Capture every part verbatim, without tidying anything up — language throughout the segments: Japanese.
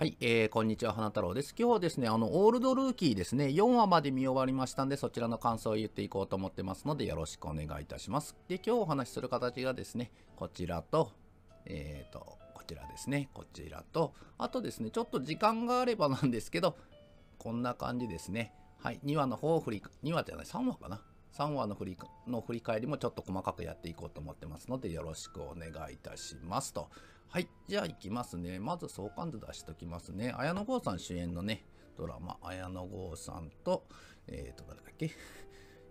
はい、えー、こんにちは、花太郎です。今日はですね、あの、オールドルーキーですね、よんわまで見終わりましたんで、そちらの感想を言っていこうと思ってますので、よろしくお願いいたします。で、今日お話しする形がですね、こちらと、えーと、こちらですね、こちらと、あとですね、ちょっと時間があればなんですけど、こんな感じですね。はい、にわの方を振り、にわじゃない、さんわかな。さんわの振り、の振り返りもちょっと細かくやっていこうと思ってますので、よろしくお願いいたしますと。はい。じゃあ行きますね。まず相関図出しときますね。綾野剛さん主演のね、ドラマ、綾野剛さんと、えっと、誰だっけ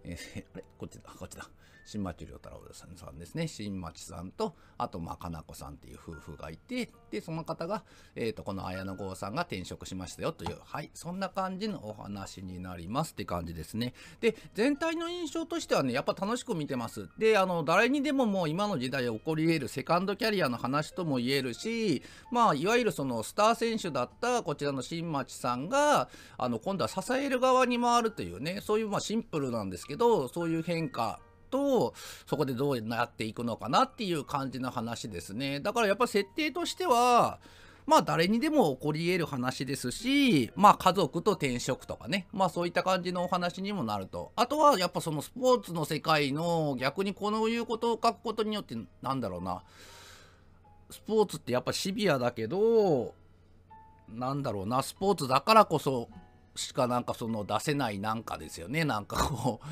えー、あれこっちだ、こっちだ。新町亮太郎さんですね。新町さんと、あと、まあ、かなこさんっていう夫婦がいて、で、その方が、えっと、この綾野剛さんが転職しましたよという、はい、そんな感じのお話になりますって感じですね。で、全体の印象としてはね、やっぱ楽しく見てます。で、あの、誰にでももう今の時代起こり得るセカンドキャリアの話とも言えるし、まあ、いわゆるそのスター選手だった、こちらの新町さんが、あの、今度は支える側に回るというね、そういう、まあ、シンプルなんですけど、けどそういう変化とそこでどうなっていくのかなっていう感じの話ですね。だからやっぱ設定としてはまあ誰にでも起こり得る話ですし、まあ家族と転職とかね、まあそういった感じのお話にもなると。あとはやっぱそのスポーツの世界の逆にこういうことを書くことによってなんだろうな、スポーツってやっぱシビアだけどなんだろうな、スポーツだからこそしかなんかその出せないなんかですよね。なんかこう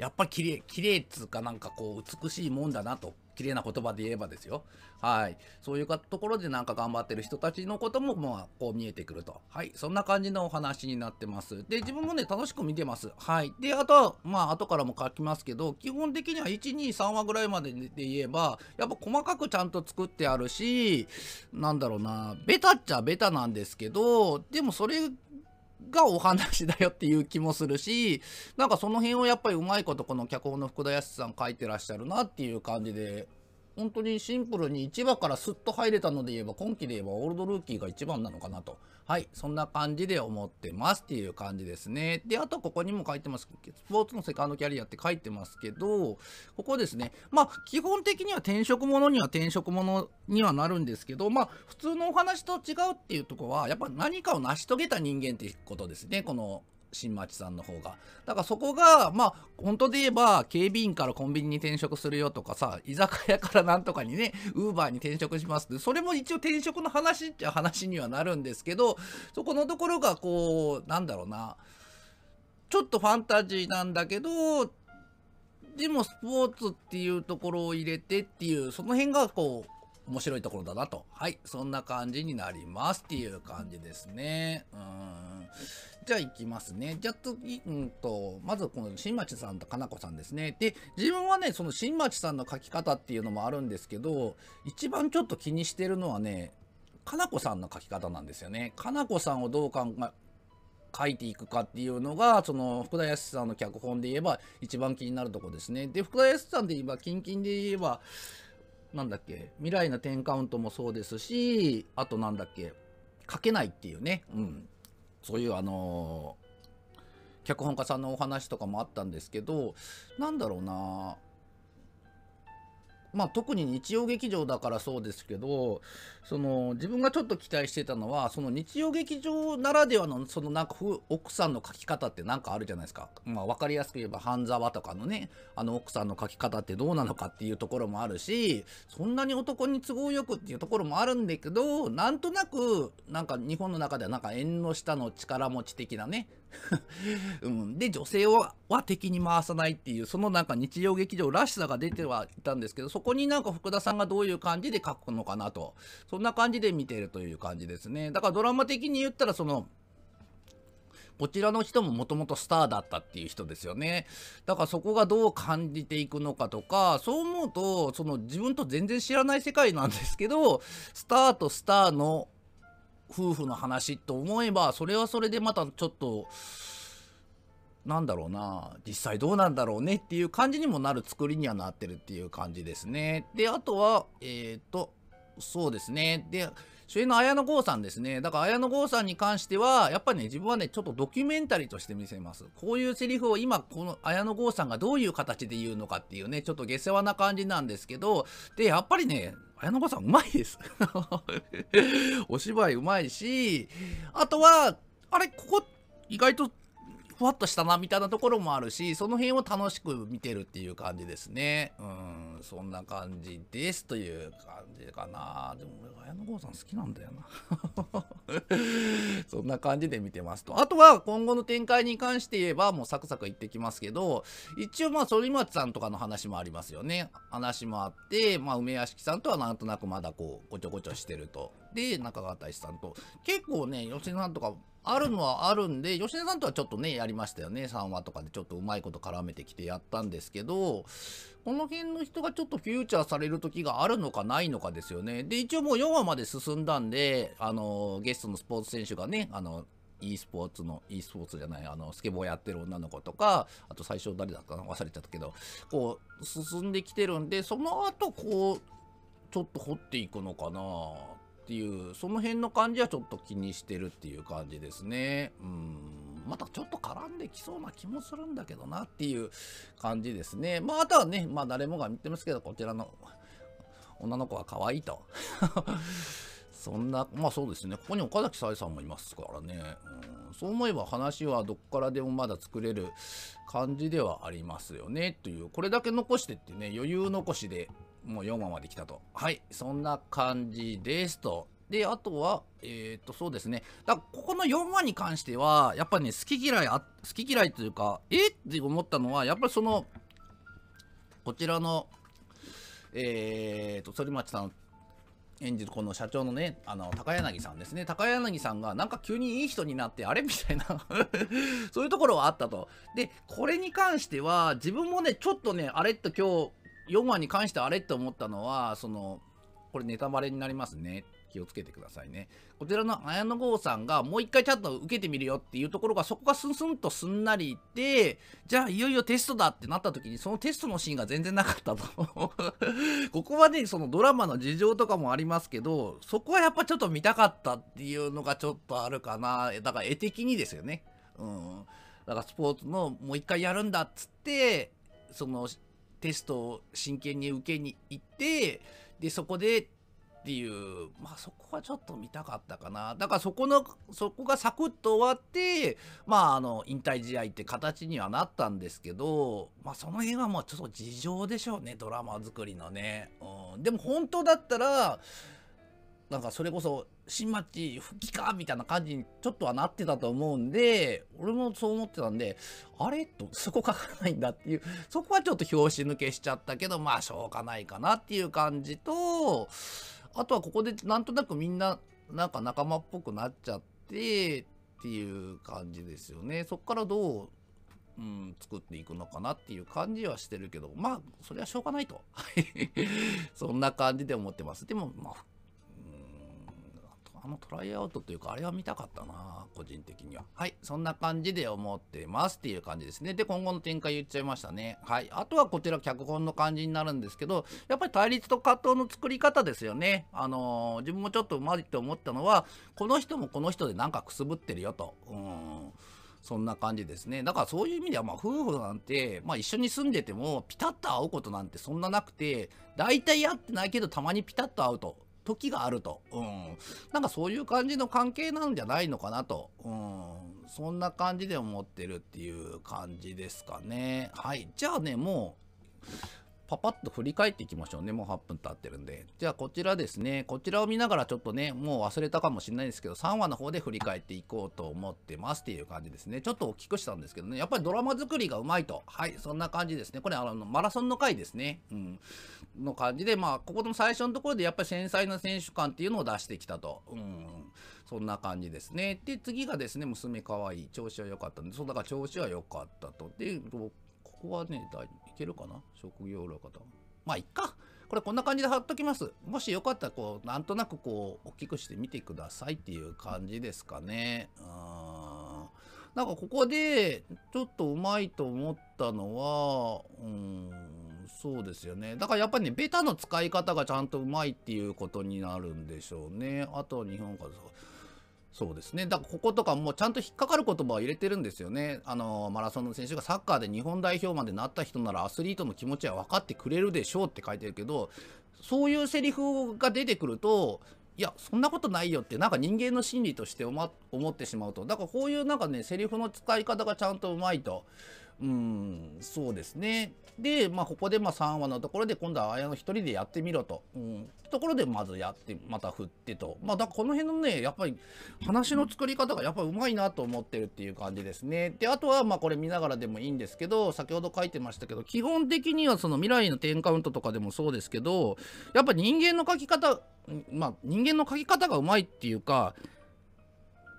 やっぱ綺麗綺麗っつうかなんかこう美しいもんだなと、綺麗な言葉で言えばですよ。はい、そういうところでなんか頑張ってる人たちのこともまあこう見えてくると。はい、そんな感じのお話になってます。で、自分もね楽しく見てます。はい、で、あとはまあ後からも書きますけど、基本的にはいち、に、さんわぐらいまでで言えばやっぱ細かくちゃんと作ってあるし、なんだろうな、ベタっちゃベタなんですけど、でもそれがお話だよっていう気もするし、なんかその辺をやっぱりうまいことこの脚本の福田康さん書いてらっしゃるなっていう感じで、本当にシンプルにいちわからスッと入れたので言えば、今期で言えばオールドルーキーが一番なのかなと。はい、そんな感じで思ってますっていう感じですね。で、あとここにも書いてますけど、スポーツのセカンドキャリアって書いてますけど、ここですね。まあ、基本的には転職ものには転職ものにはなるんですけど、まあ、普通のお話と違うっていうところは、やっぱ何かを成し遂げた人間っていうことですね、この新町さんの方が。だからそこがまあ本当で言えば警備員からコンビニに転職するよとかさ、居酒屋からなんとかにね、ウーバーに転職しますって、それも一応転職の話っちゃ話にはなるんですけど、そこのところがこうなんだろうな、ちょっとファンタジーなんだけどでもスポーツっていうところを入れてっていう、その辺がこう面白いところだなと。はい、そんな感じになりますっていう感じですね。うーん、じゃあ行きますね。じゃあ次、うんと、まずこの新町さんとかなこさんですね。で、自分はね、その新町さんの書き方っていうのもあるんですけど、一番ちょっと気にしてるのはね、かなこさんの書き方なんですよね。かなこさんをどう考え、書いていくかっていうのが、その福田康さんの脚本で言えば一番気になるとこですね。で、福田康さんで言えば、近々で言えば、なんだっけ、未来のテンカウントもそうですし、あとなんだっけ、書けないっていうね、うん、そういうあのー、脚本家さんのお話とかもあったんですけど、なんだろうな、まあ特に日曜劇場だからそうですけど、その自分がちょっと期待してたのは、その日曜劇場ならではのそのなんか奥さんの書き方ってなんかあるじゃないですか。まあ分かりやすく言えば半沢とかのね、あの奥さんの書き方ってどうなのかっていうところもあるし、そんなに男に都合よくっていうところもあるんだけど、なんとなくなんか日本の中ではなんか縁の下の力持ち的なねうん、で女性は敵に回さないっていう、そのなんか日曜劇場らしさが出てはいたんですけど、そこになんか福田さんがどういう感じで書くのかなと、そんな感じで見てるという感じですね。だからドラマ的に言ったら、そのこちらの人ももともとスターだったっていう人ですよね。だからそこがどう感じていくのかとか、そう思うとその自分と全然知らない世界なんですけど、スターとスターの夫婦の話と思えば、それはそれでまたちょっとなんだろうな、実際どうなんだろうねっていう感じにもなる作りにはなってるっていう感じですね。で、あとはえっとそうですね、で主演の綾野剛さんですね。だから綾野剛さんに関してはやっぱりね、自分はねちょっとドキュメンタリーとして見せます。こういうセリフを今この綾野剛さんがどういう形で言うのかっていうね、ちょっと下世話な感じなんですけど、でやっぱりね綾野剛さんうまいですお芝居うまいし、あとはあれここ意外とふわっとしたなみたいなところもあるし、その辺を楽しく見てるっていう感じですね。うん、そんな感じですという感じかな。でも俺綾野剛さん好きなんだよなそんな感じで見てますと。あとは今後の展開に関して言えばもうサクサク言ってきますけど、一応まあ反町さんとかの話もありますよね。話もあって、まあ、梅屋敷さんとはなんとなくまだこうごちょごちょしてると。で中川大志さんと結構ね芳根さんとかあるのはあるんで、芳根さんとはちょっとねやりましたよね。さんわとかでちょっとうまいこと絡めてきてやったんですけど、この辺の人がちょっとフューチャーされる時があるのかないのかですよね。で一応もうよんわまで進んだんで、あのゲストのスポーツ選手がね、あの e スポーツの e スポーツじゃないあのスケボーやってる女の子とか、あと最初誰だったかな忘れちゃったけど、こう進んできてるんで、その後こうちょっと掘っていくのかなっていう、その辺の感じはちょっと気にしてるっていう感じですね。うん、またちょっと絡んできそうな気もするんだけどなっていう感じですね。まああとはね、まあ誰もが見てますけど、こちらの女の子は可愛いとそんな、まあそうですね、ここに岡崎紗絵さんもいますからね、うん、そう思えば話はどっからでもまだ作れる感じではありますよねという、これだけ残してってね、余裕残しでもうよんわまで来たと。はい、そんな感じですと。で、あとは、えー、っと、そうですね。だからここのよんわに関しては、やっぱりね、好き嫌い、あ、好き嫌いというか、えって思ったのは、やっぱりその、こちらの、えー、っと、反町さん演じるこの社長のね、あの、高柳さんですね。高柳さんが、なんか急にいい人になって、あれみたいな、そういうところはあったと。で、これに関しては、自分もね、ちょっとね、あれって今日、よんわに関してあれって思ったのは、そのこれネタバレになりますね、気をつけてくださいね。こちらの綾野剛さんがもう一回ちゃんと受けてみるよっていうところが、そこがスンスンとすんなりいって、じゃあいよいよテストだってなった時に、そのテストのシーンが全然なかったとここはね、そのドラマの事情とかもありますけど、そこはやっぱちょっと見たかったっていうのがちょっとあるかな。だから絵的にですよね。うん、だからスポーツのもう一回やるんだっつって、そのテストを真剣に受けに行って、でそこでっていう、まあそこはちょっと見たかったかな。だからそこのそこがサクッと終わって、まああの引退試合って形にはなったんですけど、まあその辺はもうちょっと事情でしょうね、ドラマ作りのね。うん、でも本当だったらなんかそれこそ新町復帰かみたいな感じにちょっとはなってたと思うんで、俺もそう思ってたんで、あれとそこ書かないんだっていう、そこはちょっと拍子抜けしちゃったけど、まあしょうがないかなっていう感じと、あとはここでなんとなくみんななんか仲間っぽくなっちゃってっていう感じですよね。そっからどううん、作っていくのかなっていう感じはしてるけど、まあそれはしょうがないとそんな感じで思ってます。でもまああのトライアウトというか、あれは見たかったな、個人的には。はい、そんな感じで思ってますっていう感じですね。で、今後の展開言っちゃいましたね。はい、あとはこちら脚本の感じになるんですけど、やっぱり対立と葛藤の作り方ですよね。あのー、自分もちょっとうまいって思ったのは、この人もこの人でなんかくすぶってるよと。うん、そんな感じですね。だからそういう意味では、まあ夫婦なんて、まあ一緒に住んでてもピタッと会うことなんてそんななくて、大体会ってないけどたまにピタッと会うと。時があると、うん、なんかそういう感じの関係なんじゃないのかなと、うん、そんな感じで思ってるっていう感じですかね。はい、じゃあね、もうパパッと振り返っていきましょうね。もうはっぷん経ってるんで、じゃあこちらですね、こちらを見ながらちょっとね、もう忘れたかもしれないですけど、さんわの方で振り返っていこうと思ってますっていう感じですね。ちょっと大きくしたんですけどね、やっぱりドラマ作りがうまいと。はい、そんな感じですね。これあのマラソンの回ですね、うん、の感じで、まあここの最初のところでやっぱり繊細な選手感っていうのを出してきたと、うん、そんな感じですね。で次がですね、娘かわいい、調子は良かったんで、そうだから調子は良かったと。でここはね、いけるかな、職業裏方。まあ、いっか。これ、こんな感じで貼っときます。もしよかったら、こう、なんとなく、こう、大きくしてみてくださいっていう感じですかね。うん。なんか、ここで、ちょっとうまいと思ったのは、うーん。そうですよね。だからやっぱりね、ベタの使い方がちゃんとうまいっていうことになるんでしょうね。あと日本語です。そうですね。だからこことかもちゃんと引っかかる言葉を入れてるんですよね。あの、マラソンの選手がサッカーで日本代表までなった人ならアスリートの気持ちは分かってくれるでしょうって書いてるけど、そういうセリフが出てくると、いや、そんなことないよって、なんか人間の心理として思ってしまうと。だからこういうなんかね、セリフの使い方がちゃんとうまいと。うん、そうですね。で、まあ、ここでまあさんわのところで、今度は綾野一人でやってみろと。うん、ところで、まずやって、また振ってと。まあ、だからこの辺のね、やっぱり話の作り方がやっぱりうまいなと思ってるっていう感じですね。で、あとはまあ、これ見ながらでもいいんですけど、先ほど書いてましたけど、基本的にはその未来のテンカウントとかでもそうですけど、やっぱ人間の書き方、まあ、人間の書き方がうまいっていうか、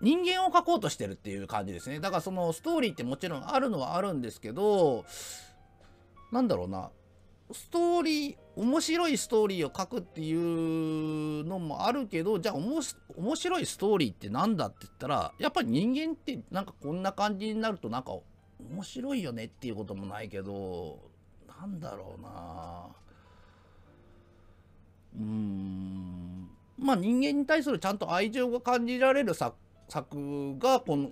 人間を描こうとしてるっていう感じですね。だからそのストーリーってもちろんあるのはあるんですけど、なんだろうな、ストーリー、面白いストーリーを描くっていうのもあるけど、じゃあおもし面白いストーリーってなんだって言ったら、やっぱり人間ってなんかこんな感じになるとなんか面白いよねっていうこともないけど、なんだろうな。うーん。まあ人間に対するちゃんと愛情が感じられる作作がこの、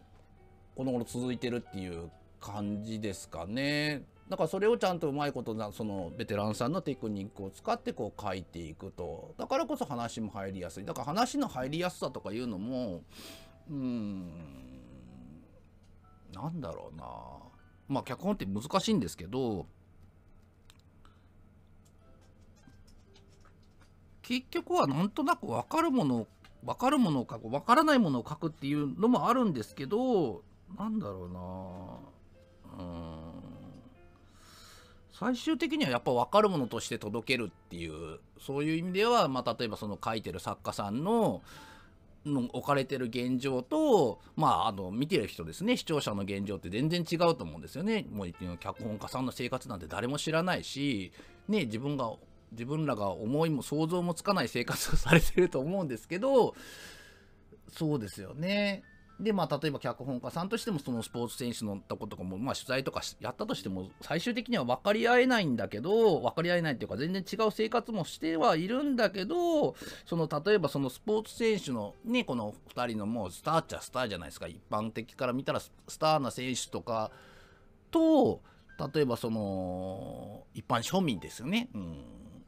この頃続いてるっていう感じですかね。だからそれをちゃんとうまいことな、そのベテランさんのテクニックを使ってこう書いていくと。だからこそ話も入りやすい。だから話の入りやすさとかいうのも、うーん、なんだろうな。まあ脚本って難しいんですけど、結局はなんとなく分かるものを分かるものを書く、分からないものを書くっていうのもあるんですけど、なんだろうな、うーん、最終的にはやっぱ分かるものとして届けるっていう、そういう意味では、まあ、例えばその書いてる作家さんのの置かれてる現状と、まあ、あの、見てる人ですね、視聴者の現状って全然違うと思うんですよね。もう脚本家さんの生活なんて誰も知らないし、ね、自分が自分らが思いも想像もつかない生活をされてると思うんですけど、そうですよね。で、まあ、例えば脚本家さんとしても、そのスポーツ選手のとことかも、まあ、取材とかやったとしても、最終的には分かり合えないんだけど、分かり合えないっていうか、全然違う生活もしてはいるんだけど、その、例えばそのスポーツ選手のね、このふたりのもうスターっちゃスターじゃないですか、一般的から見たらスターな選手とかと、例えばその、一般庶民ですよね。うん。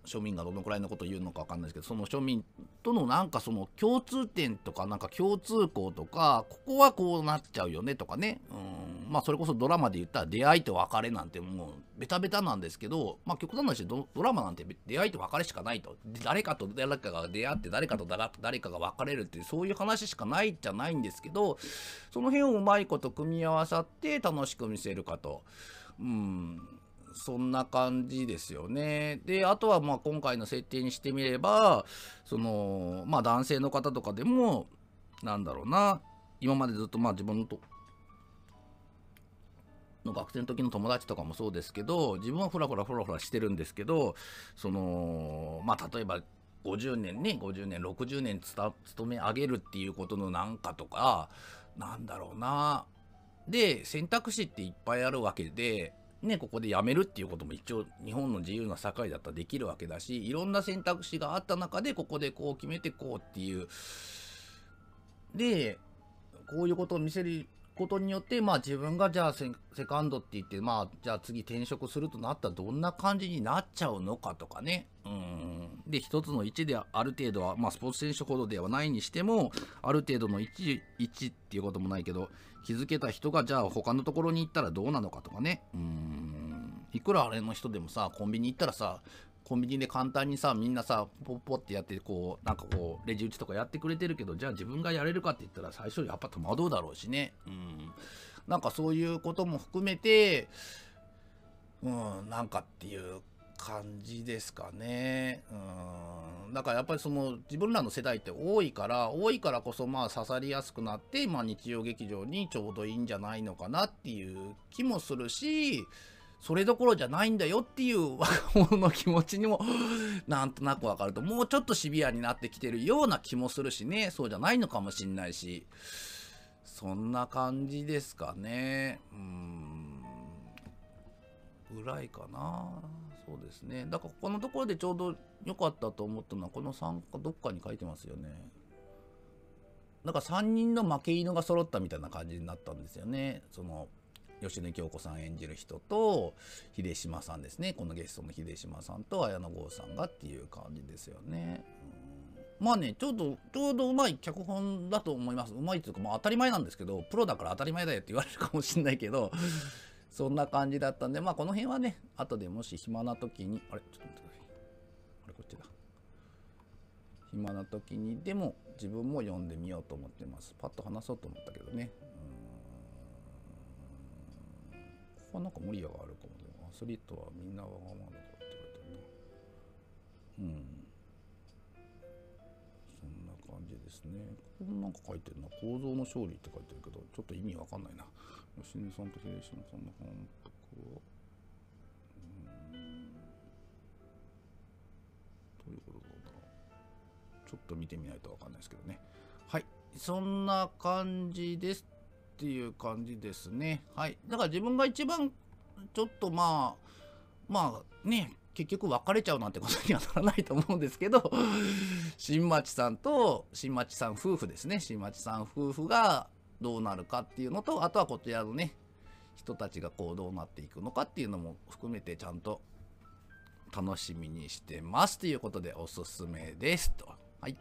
庶民がどのくらいのことを言うのか分かんないですけど、その庶民とのなんかその共通点とか、なんか共通項とか、ここはこうなっちゃうよねとかね。うん、まあそれこそドラマで言ったら出会いと別れなんてもうベタベタなんですけど、まあ極端な話、ドラマなんて出会いと別れしかないと。誰かと誰かが出会って誰かと誰かが別れるっていう、そういう話しかないじゃないんですけど、その辺をうまいこと組み合わさって楽しく見せるかと。うん。そんな感じですよね。で、あとはまあ今回の設定にしてみれば、その、まあ男性の方とかでも、なんだろうな、今までずっとまあ自分のと、の学生の時の友達とかもそうですけど、自分はフラフラフラフラしてるんですけど、その、まあ例えばごじゅうねんね、ごじゅうねん、ろくじゅうねんつた勤め上げるっていうことのなんかとか、なんだろうな。で、選択肢っていっぱいあるわけで、ね、ここで辞めるっていうことも一応日本の自由な社会だったらできるわけだし、いろんな選択肢があった中でここでこう決めてこうっていう、でこういうことを見せることによって、まあ自分がじゃあセカンドって言って、まあじゃあ次転職するとなったらどんな感じになっちゃうのかとかね。うん。で、一つの位置である程度は、まあスポーツ選手ほどではないにしても、ある程度の位置位置っていうこともないけど、気づけた人がじゃあ他のところに行ったらどうなのかとかね。うん。いくらあれの人でもさ、コンビニ行ったらさ、コンビニで簡単にさ、みんなさ、ポッポってやって、こう、なんかこう、レジ打ちとかやってくれてるけど、じゃあ自分がやれるかって言ったら、最初やっぱ戸惑うだろうしね。うん。なんかそういうことも含めて、うん、なんかっていう感じですかね。うん。だからやっぱりその、自分らの世代って多いから、多いからこそ、まあ刺さりやすくなって、まあ日曜劇場にちょうどいいんじゃないのかなっていう気もするし、それどころじゃないんだよっていう若者の気持ちにもなんとなくわかると、もうちょっとシビアになってきてるような気もするしね、そうじゃないのかもしんないし、そんな感じですかね。うーん。ぐらいかな。そうですね。だからこのところでちょうど良かったと思ったのは、このさんかどっかに書いてますよね。なんかさんにんの負け犬が揃ったみたいな感じになったんですよね。その芳根京子さん演じる人と秀島さんですね、このゲストの秀島さんと綾野剛さんがっていう感じですよね。うん、まあね、ちょうどちょうどうまい脚本だと思います。うまいっていうか、まあ、当たり前なんですけど、プロだから当たり前だよって言われるかもしれないけどそんな感じだったんで、まあこの辺はね、後でもし暇な時に、あれちょっと待ってください、あれこっちだ、暇な時にでも自分も読んでみようと思ってます。パッと話そうと思ったけどね。ここなんか無理やがあるかもね。アスリートはみんなわがままだって言われてるな。うん。そんな感じですね。ここなんか書いてるな。構造の勝利って書いてるけど、ちょっと意味わかんないな。芳根さんと秀島さんの反復は、うん、どういうことなんだろう。ちょっと見てみないとわかんないですけどね。はい。そんな感じです。っていう感じですね。はい。だから自分が一番ちょっとまあまあね、結局別れちゃうなんてことにはならないと思うんですけど新町さんと新町さん夫婦ですね、新町さん夫婦がどうなるかっていうのと、あとはこちらのね人たちがこうどうなっていくのかっていうのも含めてちゃんと楽しみにしてますということでおすすめですと。はい